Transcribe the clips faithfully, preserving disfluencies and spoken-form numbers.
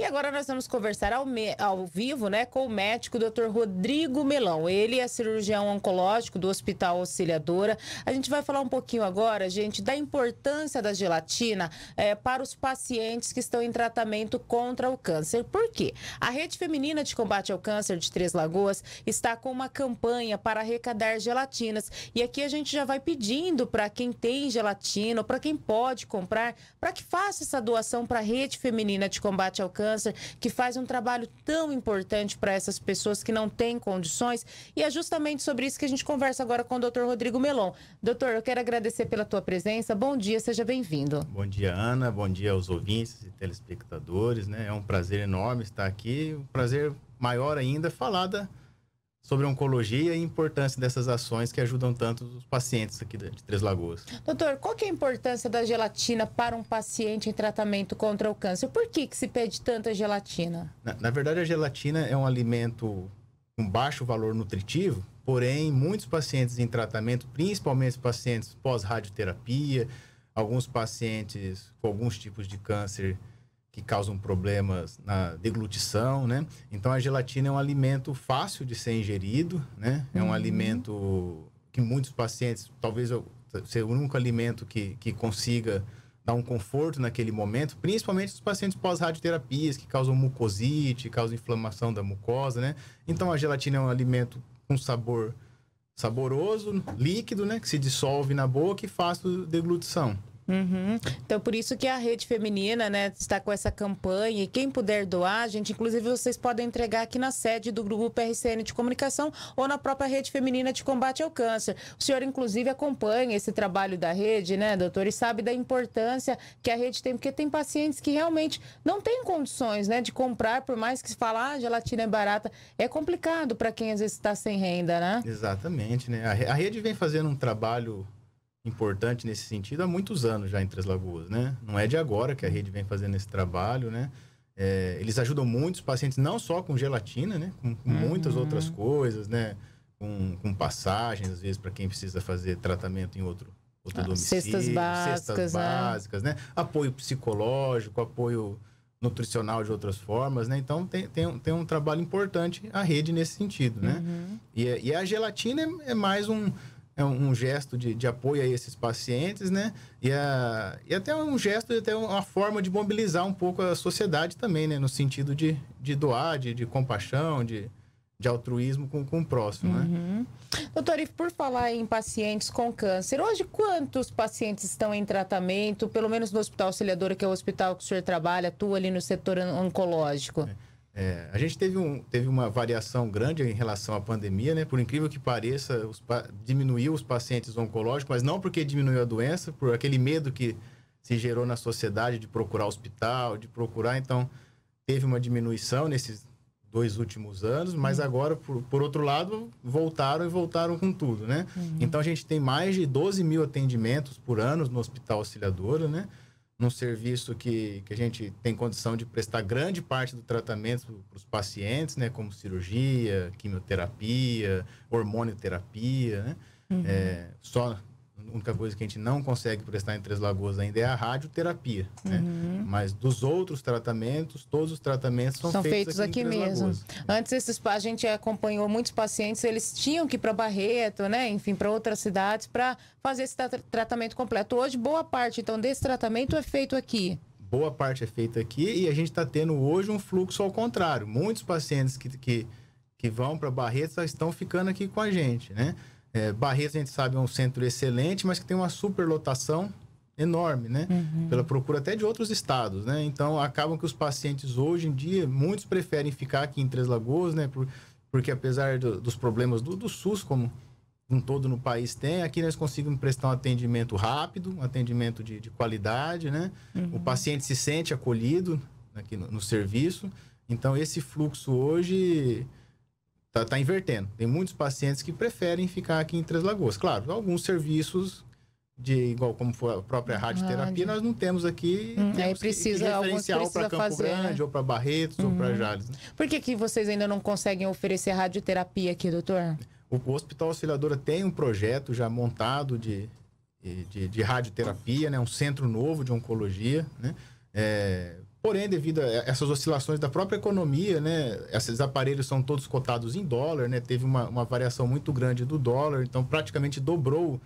E agora nós vamos conversar ao, me... ao vivo, né, com o médico doutor Rodrigo Melão. Ele é cirurgião oncológico do Hospital Auxiliadora. A gente vai falar um pouquinho agora, gente, da importância da gelatina é, para os pacientes que estão em tratamento contra o câncer. Por quê? A Rede Feminina de Combate ao Câncer de Três Lagoas está com uma campanha para arrecadar gelatinas. E aqui a gente já vai pedindo para quem tem gelatina, para quem pode comprar, para que faça essa doação para a Rede Feminina de Combate ao Câncer, que faz um trabalho tão importante para essas pessoas que não têm condições. E é justamente sobre isso que a gente conversa agora com o doutor Rodrigo Melão. Doutor, eu quero agradecer pela tua presença. Bom dia, seja bem-vindo. Bom dia, Ana. Bom dia aos ouvintes e telespectadores, né? É um prazer enorme estar aqui. Um prazer maior ainda falar da... sobre oncologia e a importância dessas ações que ajudam tanto os pacientes aqui de Três Lagoas. Doutor, qual que é a importância da gelatina para um paciente em tratamento contra o câncer? Por que que se pede tanta gelatina? Na, na verdade, a gelatina é um alimento com baixo valor nutritivo, porém, muitos pacientes em tratamento, principalmente pacientes pós-radioterapia, alguns pacientes com alguns tipos de câncer que causam problemas na deglutição, né? Então, a gelatina é um alimento fácil de ser ingerido, né? É um uhum. alimento que muitos pacientes, talvez seja o único alimento que, que consiga dar um conforto naquele momento, principalmente os pacientes pós-radioterapias, que causam mucosite, causam inflamação da mucosa, né? Então, a gelatina é um alimento com sabor saboroso, líquido, né? Que se dissolve na boca e fácil de deglutição. Uhum. Então, por isso que a Rede Feminina, né, está com essa campanha, e quem puder doar, gente, inclusive vocês podem entregar aqui na sede do Grupo R C N de Comunicação ou na própria Rede Feminina de Combate ao Câncer. O senhor, inclusive, acompanha esse trabalho da rede, né, doutor, e sabe da importância que a rede tem, porque tem pacientes que realmente não têm condições, né, de comprar, por mais que se falar, ah, gelatina é barata, é complicado para quem às vezes está sem renda, né? Exatamente, né? A rede vem fazendo um trabalho importante nesse sentido há muitos anos já em Três Lagoas, né? Não é de agora que a rede vem fazendo esse trabalho, né? É, eles ajudam muitos pacientes, não só com gelatina, né? Com, com uhum. muitas outras coisas, né? Com, com passagens, às vezes, para quem precisa fazer tratamento em outro, outro ah, domicílio. Cestas básicas, cestas básicas, né? né? Apoio psicológico, apoio nutricional de outras formas, né? Então, tem, tem, um, tem um trabalho importante a rede nesse sentido, né? Uhum. E, e a gelatina é, é mais um... É um gesto de, de apoio a esses pacientes, né? E, a, e até um gesto, até uma forma de mobilizar um pouco a sociedade também, né? No sentido de, de doar, de, de compaixão, de, de altruísmo com, com o próximo, uhum. né? Doutor, e por falar em pacientes com câncer, hoje quantos pacientes estão em tratamento, pelo menos no Hospital Auxiliadora, que é o hospital que o senhor trabalha, atua ali no setor oncológico? É. É, a gente teve, um, teve uma variação grande em relação à pandemia, né? Por incrível que pareça, os, diminuiu os pacientes oncológicos, mas não porque diminuiu a doença, por aquele medo que se gerou na sociedade de procurar hospital, de procurar. Então, teve uma diminuição nesses dois últimos anos, mas uhum. agora, por, por outro lado, voltaram e voltaram com tudo, né? Uhum. Então, a gente tem mais de doze mil atendimentos por ano no Hospital Auxiliadora, né? Num serviço que, que a gente tem condição de prestar grande parte do tratamento para os pacientes, né? Como cirurgia, quimioterapia, hormonioterapia, né? Uhum. É, só a única coisa que a gente não consegue prestar em Três Lagoas ainda é a radioterapia, uhum. né? Mas dos outros tratamentos, todos os tratamentos são, são feitos, feitos aqui, aqui mesmo. Lagoas. Antes, esses, a gente acompanhou muitos pacientes, eles tinham que ir para Barreto, né? Enfim, para outras cidades, para fazer esse tra tratamento completo. Hoje, boa parte, então, desse tratamento é feito aqui. Boa parte é feita aqui, e a gente está tendo hoje um fluxo ao contrário. Muitos pacientes que, que, que vão para Barreto já estão ficando aqui com a gente, né? É, Barretos, a gente sabe, é um centro excelente, mas que tem uma superlotação enorme, né? Uhum. Pela procura até de outros estados, né? Então, acabam que os pacientes hoje em dia, muitos preferem ficar aqui em Três Lagoas, né? Por, porque apesar do, dos problemas do, do SUS, como um todo no país tem, aqui nós conseguimos prestar um atendimento rápido, um atendimento de, de qualidade, né? Uhum. O paciente se sente acolhido aqui no, no serviço. Então, esse fluxo hoje... Tá, tá invertendo. Tem muitos pacientes que preferem ficar aqui em Três Lagoas. Claro, alguns serviços, de igual como foi a própria radioterapia, Rádio. nós não temos aqui hum, temos aí precisa, que, que referencial para Campo fazer, Grande, né? ou para Barretos, uhum. ou para Jales. Né? Por que que vocês ainda não conseguem oferecer radioterapia aqui, doutor? O, o Hospital Auxiliadora tem um projeto já montado de, de, de, de radioterapia, né? Um centro novo de oncologia, né? É, Porém, devido a essas oscilações da própria economia, né, esses aparelhos são todos cotados em dólar, né, teve uma, uma variação muito grande do dólar, então praticamente dobrou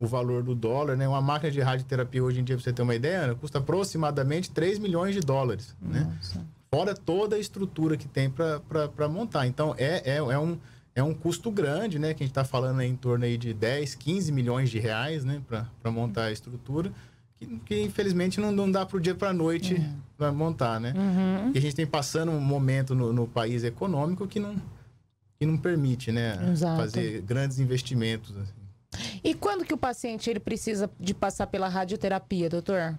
o valor do dólar, né? Uma máquina de radioterapia hoje em dia, para você ter uma ideia, Ana, custa aproximadamente três milhões de dólares, né? Fora toda a estrutura que tem para montar. Então, é, é, é, um, é um custo grande, né? Que a gente está falando aí em torno aí de dez, quinze milhões de reais, né? Para montar a estrutura, que, que infelizmente não, não dá para o dia para a noite é. para montar, né? Uhum. E a gente tem passando um momento no, no país econômico que não, que não permite, né? Exato. Fazer grandes investimentos, assim. E quando que o paciente ele precisa de passar pela radioterapia, doutor?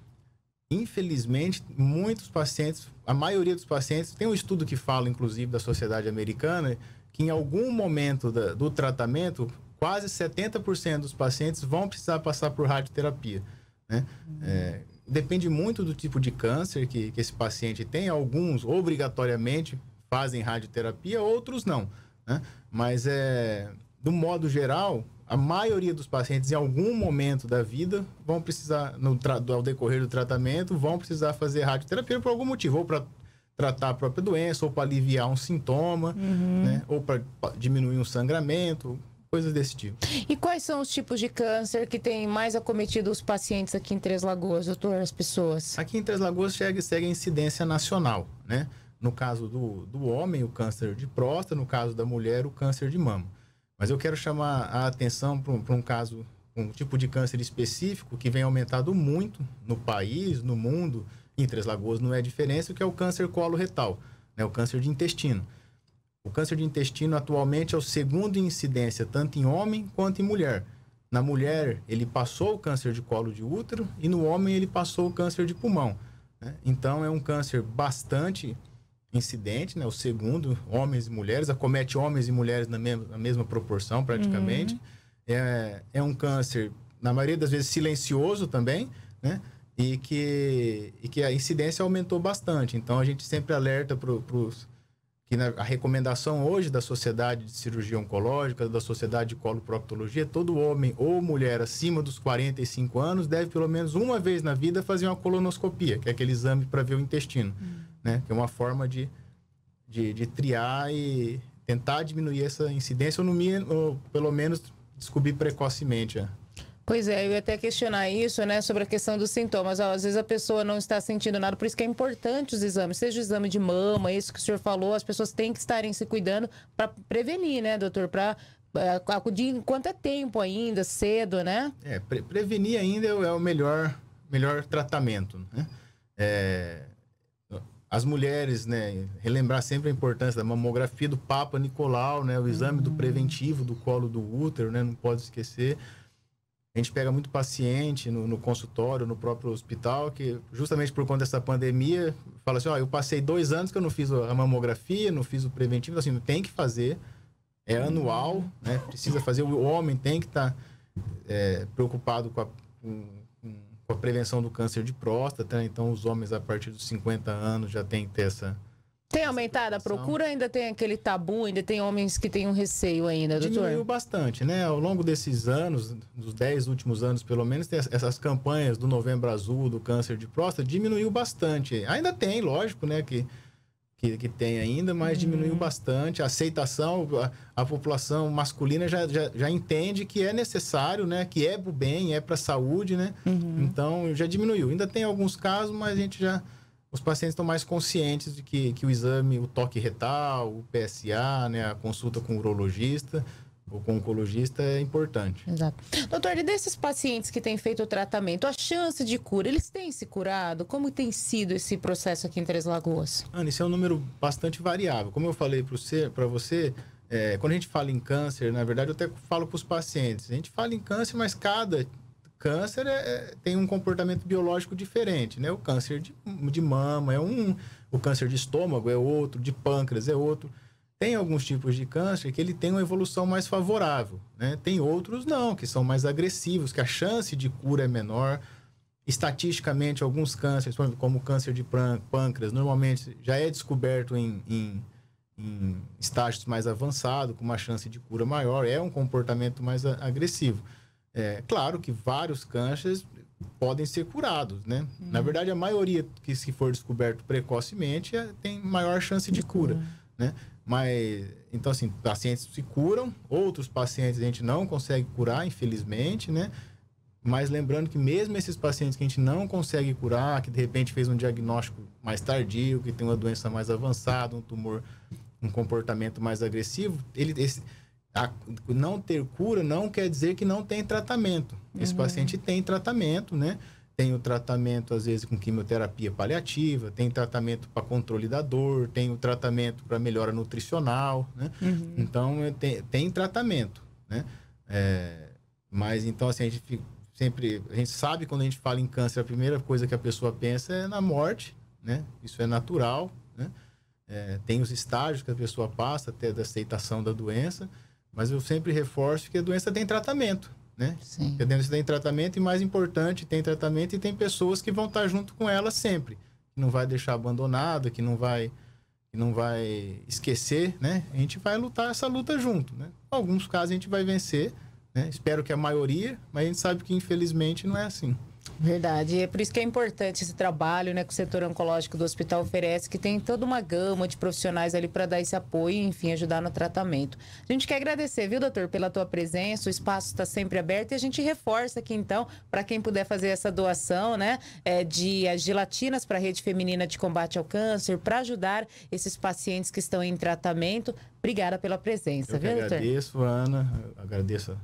Infelizmente, muitos pacientes, a maioria dos pacientes, tem um estudo que fala, inclusive, da Sociedade Americana, que em algum momento da, do tratamento, quase setenta por cento dos pacientes vão precisar passar por radioterapia, né? Uhum. É, depende muito do tipo de câncer que, que esse paciente tem. Alguns, obrigatoriamente, fazem radioterapia, outros não, né? Mas, é, do modo geral, a maioria dos pacientes, em algum momento da vida, vão precisar, no tra... ao decorrer do tratamento, vão precisar fazer radioterapia por algum motivo, ou para tratar a própria doença, ou para aliviar um sintoma, uhum, né? Ou para diminuir um sangramento, coisas desse tipo. E quais são os tipos de câncer que tem mais acometido os pacientes aqui em Três Lagoas, doutor, as pessoas? Aqui em Três Lagoas chega, segue a incidência nacional, né? No caso do, do homem, o câncer de próstata, no caso da mulher, o câncer de mama. Mas eu quero chamar a atenção para um, um caso, um tipo de câncer específico que vem aumentado muito no país, no mundo, em Três Lagoas não é diferença, que é o câncer coloretal, né? O câncer de intestino. O câncer de intestino atualmente é o segundo em incidência, tanto em homem quanto em mulher. Na mulher, ele passou o câncer de colo de útero e no homem ele passou o câncer de pulmão, né? Então, é um câncer bastante incidente, né? O segundo, homens e mulheres, acomete homens e mulheres na mesma, na mesma proporção, praticamente. Uhum. É, é um câncer, na maioria das vezes, silencioso também, né? E que, e que a incidência aumentou bastante. Então, a gente sempre alerta para os... que na, a recomendação hoje da Sociedade de Cirurgia Oncológica, da Sociedade de Coloproctologia, todo homem ou mulher acima dos quarenta e cinco anos deve, pelo menos uma vez na vida, fazer uma colonoscopia, que é aquele exame para ver o intestino. Uhum. Né? Que é uma forma de, de, de triar e tentar diminuir essa incidência, ou, no, ou pelo menos descobrir precocemente. Né? Pois é, eu ia até questionar isso, né, sobre a questão dos sintomas. Ó, às vezes a pessoa não está sentindo nada, por isso que é importante os exames, seja o exame de mama, isso que o senhor falou, as pessoas têm que estarem se cuidando para prevenir, né, doutor? Para acudir enquanto é tempo ainda, cedo, né? É, pre prevenir ainda é o melhor, melhor tratamento, né? É... As mulheres, né, relembrar sempre a importância da mamografia do Papa Nicolau, né, o exame uhum. do preventivo do colo do útero, né, não pode esquecer. A gente pega muito paciente no, no consultório, no próprio hospital, que justamente por conta dessa pandemia, fala assim, ó, eu passei dois anos que eu não fiz a mamografia, não fiz o preventivo, assim, tem que fazer, é anual, né, precisa fazer, o homem tem que estar tá, é, preocupado com a... Com, a prevenção do câncer de próstata, né? Então os homens a partir dos cinquenta anos já tem que ter essa... Tem aumentado a procura, ainda tem aquele tabu, ainda tem homens que têm um receio ainda, doutor? Diminuiu bastante, né? Ao longo desses anos, dos dez últimos anos pelo menos, tem essas campanhas do Novembro Azul, do câncer de próstata, diminuiu bastante. Ainda tem, lógico, né, que, que, que tem ainda, mas uhum. diminuiu bastante. A aceitação, a, a população masculina já, já, já entende que é necessário, né? Que é pro bem, é pra saúde, né? Uhum. Então, já diminuiu. Ainda tem alguns casos, mas a gente já... Os pacientes estão mais conscientes de que, que o exame, o toque retal, o P S A, né? A consulta com o urologista ou com o oncologista é importante. Exato. Doutor, e desses pacientes que têm feito o tratamento, a chance de cura, eles têm se curado? Como tem sido esse processo aqui em Três Lagoas? Ana, isso é um número bastante variável. Como eu falei para você, é, quando a gente fala em câncer, na verdade eu até falo para os pacientes, a gente fala em câncer, mas cada câncer é, tem um comportamento biológico diferente, né? O câncer de, de mama é um, o câncer de estômago é outro, de pâncreas é outro. Tem alguns tipos de câncer que ele tem uma evolução mais favorável, né? Tem outros não, que são mais agressivos, que a chance de cura é menor. Estatisticamente, alguns cânceres, como o câncer de pâncreas, normalmente já é descoberto em, em, em estágios mais avançados, com uma chance de cura maior, é um comportamento mais agressivo. É claro que vários cânceres podem ser curados, né? Uhum. Na verdade, a maioria que se for descoberto precocemente é, tem maior chance de cura, uhum. né? Mas, então assim, pacientes se curam, outros pacientes a gente não consegue curar, infelizmente, né? Mas lembrando que mesmo esses pacientes que a gente não consegue curar, que de repente fez um diagnóstico mais tardio, que tem uma doença mais avançada, um tumor, um comportamento mais agressivo, ele, esse, a, não ter cura não quer dizer que não tem tratamento. Esse uhum. paciente tem tratamento, né? Tem o tratamento, às vezes, com quimioterapia paliativa, tem tratamento para controle da dor, tem o tratamento para melhora nutricional, né? Uhum. Então, tem, tem tratamento, né? É, mas, então, assim, a gente fica... Sempre, a gente sabe, quando a gente fala em câncer, a primeira coisa que a pessoa pensa é na morte, né? Isso é natural, né? É, tem os estágios que a pessoa passa até da aceitação da doença, mas eu sempre reforço que a doença tem tratamento, né? Sim. A doença tem tratamento e, mais importante, tem tratamento e tem pessoas que vão estar junto com ela sempre, que não vai deixar abandonada, que não vai, que não vai esquecer, né? A gente vai lutar essa luta junto, né? Em alguns casos a gente vai vencer, né? Espero que a maioria, mas a gente sabe que infelizmente não é assim. Verdade, é por isso que é importante esse trabalho, né, que o setor oncológico do hospital oferece, que tem toda uma gama de profissionais ali para dar esse apoio e, enfim, ajudar no tratamento. A gente quer agradecer, viu, doutor, pela tua presença, o espaço está sempre aberto e a gente reforça aqui, então, para quem puder fazer essa doação, né, é, de as gelatinas para a Rede Feminina de Combate ao Câncer, para ajudar esses pacientes que estão em tratamento. Obrigada pela presença, viu, doutor? Eu agradeço, Ana, eu agradeço,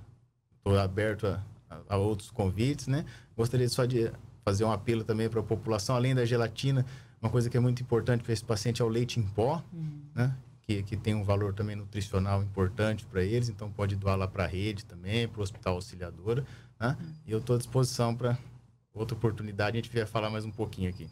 estou aberto a... a outros convites, né? Gostaria só de fazer um apelo também para a população, além da gelatina, uma coisa que é muito importante para esse paciente é o leite em pó, uhum. né? Que, que tem um valor também nutricional importante para eles, então pode doar lá para a rede também, para o Hospital Auxiliadora, né? Uhum. E eu estou à disposição para outra oportunidade, a gente vier falar mais um pouquinho aqui.